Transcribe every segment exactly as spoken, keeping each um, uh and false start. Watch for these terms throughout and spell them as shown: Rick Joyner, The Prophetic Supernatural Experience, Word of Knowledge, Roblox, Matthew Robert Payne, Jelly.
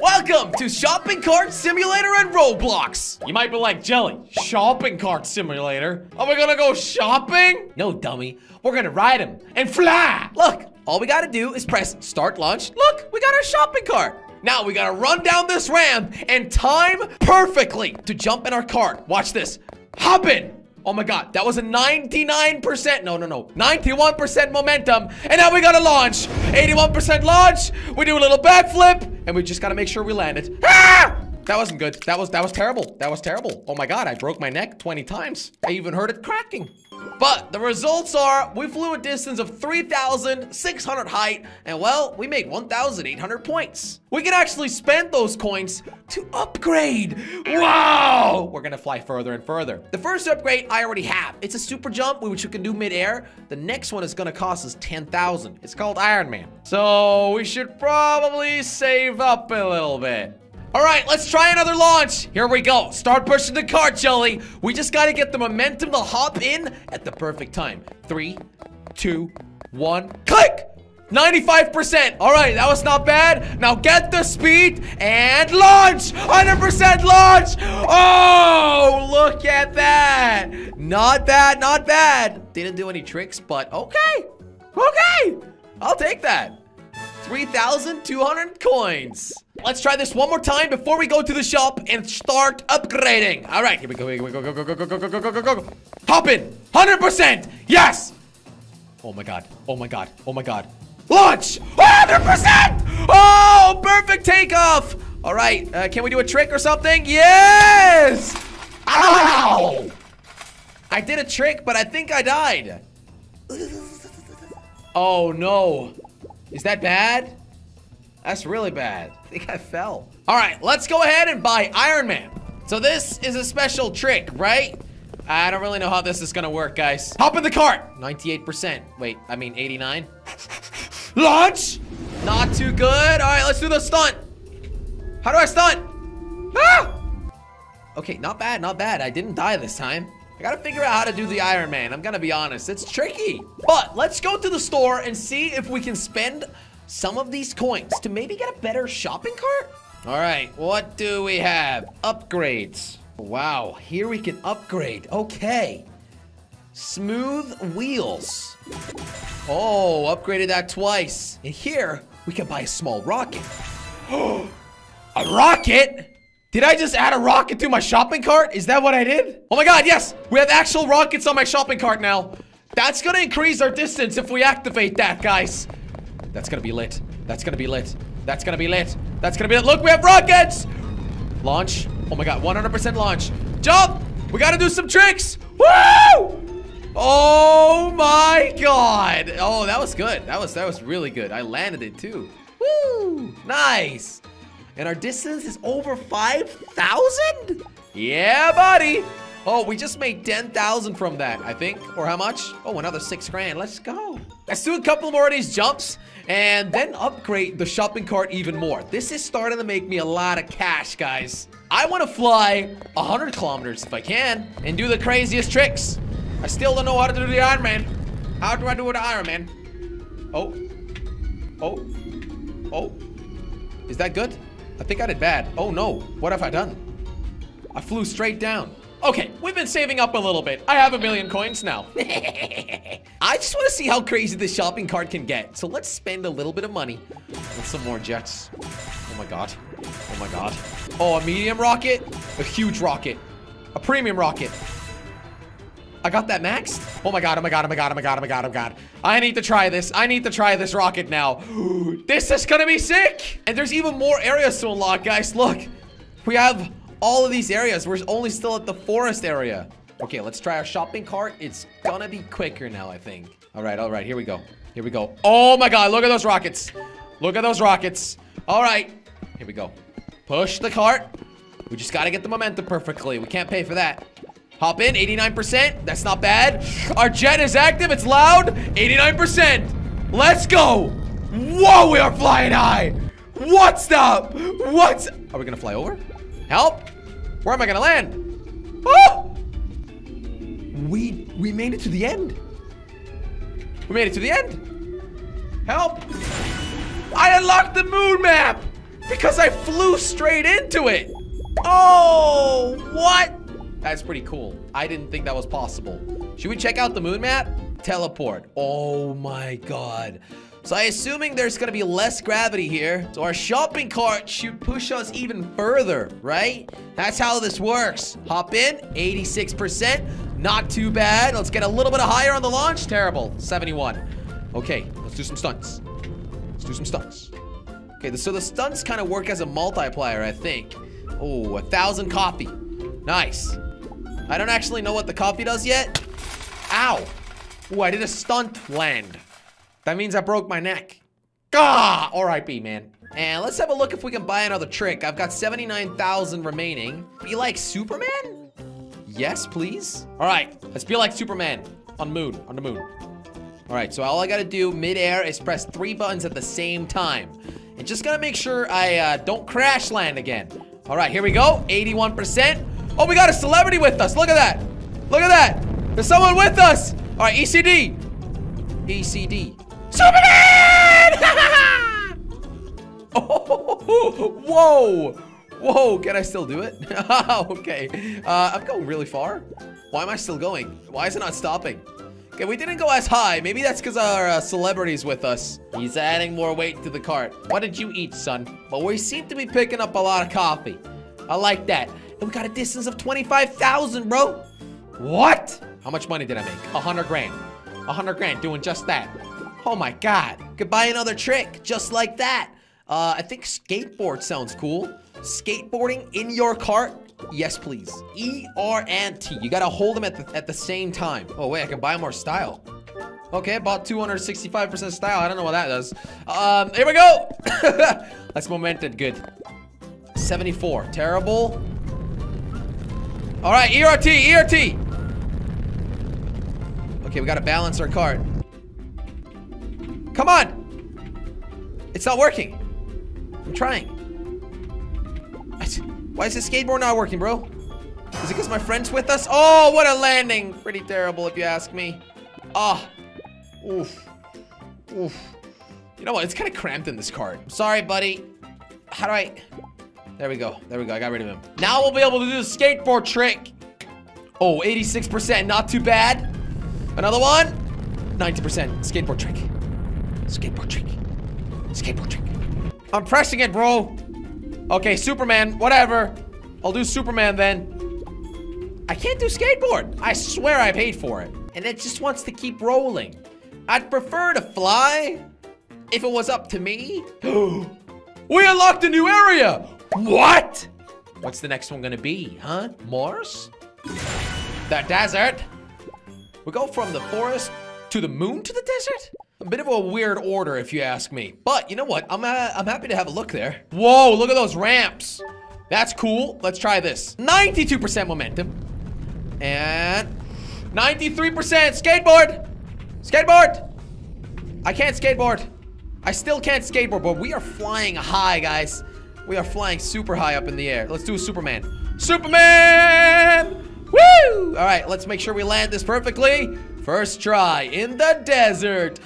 Welcome to Shopping Cart Simulator and Roblox. You might be like, Jelly, Shopping Cart Simulator? Are we gonna go shopping? No, dummy. We're gonna ride him and fly. Look, all we gotta do is press start launch. Look, we got our shopping cart. Now we gotta run down this ramp and time perfectly to jump in our cart. Watch this. Hop in. Oh my god, that was a ninety-nine percent, no, no, no, ninety-one percent momentum, and now we gotta launch. eighty-one percent launch, we do a little backflip, and we just gotta make sure we land it. Ah! That wasn't good, that was, that was terrible, that was terrible. Oh my god, I broke my neck twenty times. I even heard it cracking. But the results are, we flew a distance of three thousand six hundred height, and well, we made one thousand eight hundred points. We can actually spend those coins to upgrade. Wow! We're gonna fly further and further. The first upgrade I already have. It's a super jump, which you can do midair. The next one is gonna cost us ten thousand. It's called Iron Man. So we should probably save up a little bit. All right, let's try another launch. Here we go. Start pushing the cart, Jelly. We just gotta get the momentum to hop in at the perfect time. Three, two, one, click! ninety-five percent. All right, that was not bad. Now get the speed and launch. one hundred percent launch. Oh, look at that. Not bad, not bad. Didn't do any tricks, but okay. Okay, I'll take that. three thousand two hundred coins. Let's try this one more time before we go to the shop and start upgrading. All right, here we go, here we go, go, go, go, go, go, go, go, go, go, go. Hop in, one hundred percent, yes. Oh my God, oh my God, oh my God. Launch, one hundred percent. Oh, perfect takeoff. All right, uh, can we do a trick or something? Yes. Ow. I did a trick, but I think I died. Oh no. Is that bad? That's really bad. I think I fell. All right, let's go ahead and buy Iron Man. So this is a special trick, right? I don't really know how this is gonna work, guys. Hop in the cart. ninety-eight percent. Wait, I mean eighty-nine. Launch. Not too good. All right, let's do the stunt. How do I stunt? Ah! Okay, not bad, not bad. I didn't die this time. I gotta figure out how to do the Iron Man. I'm gonna be honest, it's tricky. But let's go to the store and see if we can spend some of these coins to maybe get a better shopping cart. All right, what do we have? Upgrades. Wow, here we can upgrade. Okay. Smooth wheels. Oh, upgraded that twice. And here, we can buy a small rocket. Oh, a rocket? Did I just add a rocket to my shopping cart? Is that what I did? Oh my god, yes! We have actual rockets on my shopping cart now. That's gonna increase our distance if we activate that, guys. That's gonna be lit. That's gonna be lit. That's gonna be lit. That's gonna be lit. Look, we have rockets! Launch. Oh my god, one hundred percent launch. Jump! We gotta do some tricks! Woo! Oh my god! Oh, that was good. That was, that was really good. I landed it too. Woo! Nice! And our distance is over five thousand? Yeah, buddy. Oh, we just made ten thousand from that, I think. Or how much? Oh, another six grand. Let's go. Let's do a couple more of these jumps and then upgrade the shopping cart even more. This is starting to make me a lot of cash, guys. I want to fly one hundred kilometers if I can and do the craziest tricks. I still don't know how to do the Iron Man. How do I do the Iron Man? Oh. Oh. Oh. Is that good? I think I did bad. Oh no, what have I done? I flew straight down. Okay, we've been saving up a little bit. I have a million coins now. I just want to see how crazy this shopping cart can get. So let's spend a little bit of money on some more jets. Oh my god. Oh my god. Oh, a medium rocket, a huge rocket, a premium rocket. I got that maxed. Oh my god, oh my god, oh my god, oh my god, oh my god, oh my god. I need to try this. I need to try this rocket now. This is gonna be sick. And there's even more areas to unlock, guys. Look, we have all of these areas. We're only still at the forest area. Okay, let's try our shopping cart. It's gonna be quicker now, I think. All right, all right, here we go. Here we go. Oh my god, look at those rockets. Look at those rockets. All right, here we go. Push the cart. We just gotta get the momentum perfectly. We can't pay for that. Hop in, eighty-nine percent. That's not bad. Our jet is active. It's loud. eighty-nine percent. Let's go. Whoa, we are flying high. What's up? What's... Are we going to fly over? Help. Where am I going to land? Oh! We, we made it to the end. We made it to the end. Help. I unlocked the moon map. because I flew straight into it. Oh, what? That's pretty cool. I didn't think that was possible. Should we check out the moon map? Teleport. Oh my god. So I'm assuming there's gonna be less gravity here. So our shopping cart should push us even further, right? That's how this works. Hop in, eighty-six percent. Not too bad. Let's get a little bit higher on the launch. Terrible, seventy-one. Okay, let's do some stunts. Let's do some stunts. Okay, so the stunts kind of work as a multiplier, I think. Oh, a thousand coffee. Nice. I don't actually know what the coffee does yet. Ow. Ooh, I did a stunt land. That means I broke my neck. Gah! R I P, man. And let's have a look if we can buy another trick. I've got seventy-nine thousand remaining. Be like Superman? Yes, please. All right, let's be like Superman on moon, on the moon. All right, so all I gotta do midair is press three buttons at the same time. And just gotta make sure I uh, don't crash land again. All right, here we go, eighty-one percent. Oh, we got a celebrity with us, look at that. Look at that, there's someone with us. All right, E C D, E C D. Superman! Oh, whoa, whoa, can I still do it? Okay, uh, I'm going really far. Why am I still going? Why is it not stopping? Okay, we didn't go as high. Maybe that's because our uh, celebrity's with us. He's adding more weight to the cart. What did you eat, son? But we seem to be picking up a lot of coffee. I like that. And we got a distance of twenty-five thousand, bro. What? How much money did I make? A hundred grand. A hundred grand doing just that. Oh my god. Could buy another trick just like that. Uh, I think skateboard sounds cool. Skateboarding in your cart. Yes, please. E, R, and T. You gotta hold them at the, at the same time. Oh, wait, I can buy more style. Okay, I bought two hundred sixty-five percent style. I don't know what that does. Um, here we go. That's momented. Good. seventy-four. Terrible. All right, E, R, T, E, R, T. Okay, we gotta balance our cart. Come on. It's not working. I'm trying. Why is this skateboard not working, bro? Is it because my friend's with us? Oh, what a landing. Pretty terrible, if you ask me. Ah. Oh. Oof. Oof. You know what? It's kind of cramped in this cart. I'm sorry, buddy. How do I... There we go. There we go. I got rid of him. Now we'll be able to do the skateboard trick. Oh, eighty-six percent. Not too bad. Another one. ninety percent. Skateboard trick. Skateboard trick. Skateboard trick. I'm pressing it, bro. Okay, Superman, whatever. I'll do Superman then. I can't do skateboard. I swear I paid for it. And it just wants to keep rolling. I'd prefer to fly if it was up to me. We unlocked a new area. What? What's the next one gonna be, huh? Mars? The desert? We go from the forest to the moon to the desert? A bit of a weird order, if you ask me. But you know what? I'm uh, I'm happy to have a look there. Whoa, look at those ramps. That's cool. Let's try this. ninety-two percent momentum. And ninety-three percent skateboard. Skateboard. I can't skateboard. I still can't skateboard, but we are flying high, guys. We are flying super high up in the air. Let's do a Superman. Superman! Woo! All right, let's make sure we land this perfectly. First try in the desert.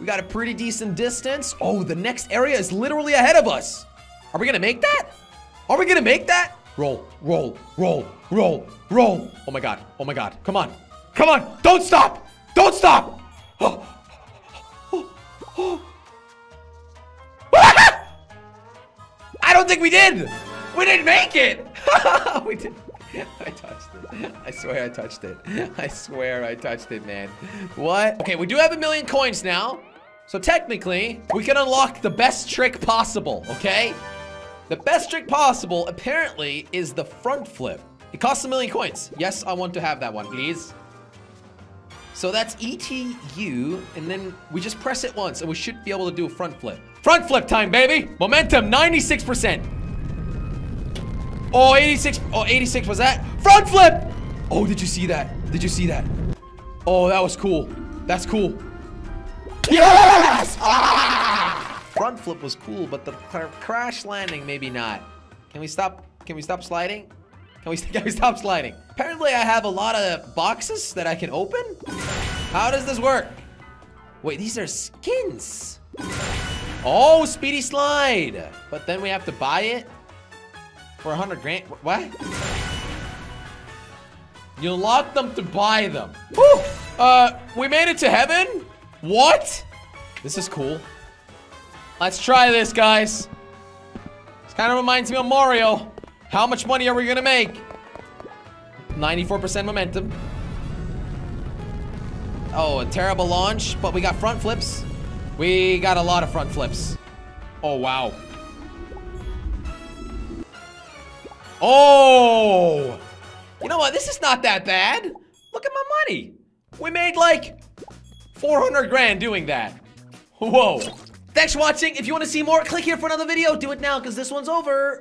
We got a pretty decent distance. Oh, the next area is literally ahead of us. Are we gonna make that? Are we gonna make that? Roll, roll, roll, roll, roll. Oh my god, oh my god, come on. Come on, don't stop, don't stop. Oh, oh, oh. I don't think we did. We didn't make it. We did. I touched it. I swear I touched it. I swear I touched it, man. What? Okay, we do have a million coins now. So technically, we can unlock the best trick possible, okay? The best trick possible, apparently, is the front flip. It costs a million coins. Yes, I want to have that one, please. So that's E T U, and then we just press it once, and we should be able to do a front flip. Front flip time, baby! Momentum, ninety-six percent. Oh, eighty-six. Oh, eighty-six was that? Front flip! Oh, did you see that? Did you see that? Oh, that was cool. That's cool. Yes! Ah! Front flip was cool, but the crash landing, maybe not. Can we stop? Can we stop sliding? Can we, can we stop sliding? Apparently, I have a lot of boxes that I can open. How does this work? Wait, these are skins. Oh, Speedy Slide. But then we have to buy it for a hundred grand. What? You lock them to buy them. Whew. Uh, we made it to heaven? What? This is cool. Let's try this, guys. This kind of reminds me of Mario. How much money are we gonna make? ninety-four percent momentum. Oh, a terrible launch, but we got front flips. We got a lot of front flips. Oh, wow. Oh! You know what? This is not that bad. Look at my money. We made like four hundred grand doing that. Whoa. Thanks for watching. If you want to see more, click here for another video. Do it now because this one's over.